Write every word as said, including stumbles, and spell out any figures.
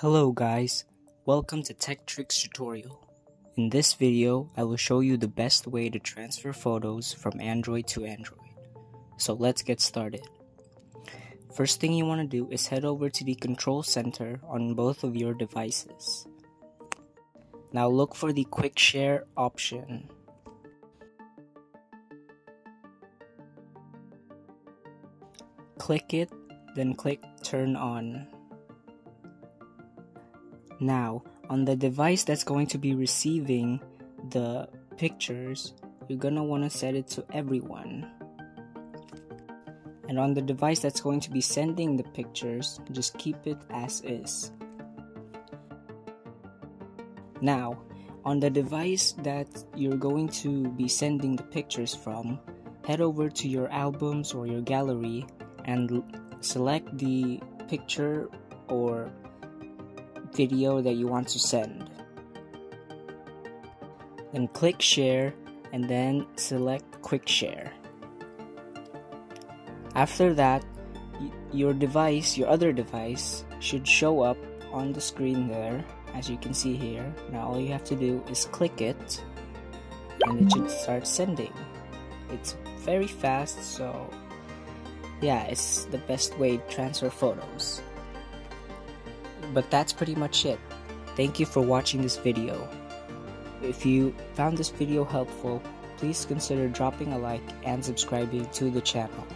Hello guys, welcome to Tech Tricks Tutorial. In this video, I will show you the best way to transfer photos from Android to Android. So let's get started. First thing you want to do is head over to the control center on both of your devices. Now look for the Quick Share option. Click it, then click Turn On. Now, on the device that's going to be receiving the pictures, you're going to want to set it to everyone. And on the device that's going to be sending the pictures, just keep it as is. Now, on the device that you're going to be sending the pictures from, head over to your albums or your gallery and select the picture or video that you want to send, then click share and then select Quick Share. After that, your device your other device should show up on the screen there, as you can see here. Now all you have to do is click it and it should start sending. It's very fast, so yeah, it's the best way to transfer photos. But that's pretty much it. Thank you for watching this video. If you found this video helpful, please consider dropping a like and subscribing to the channel.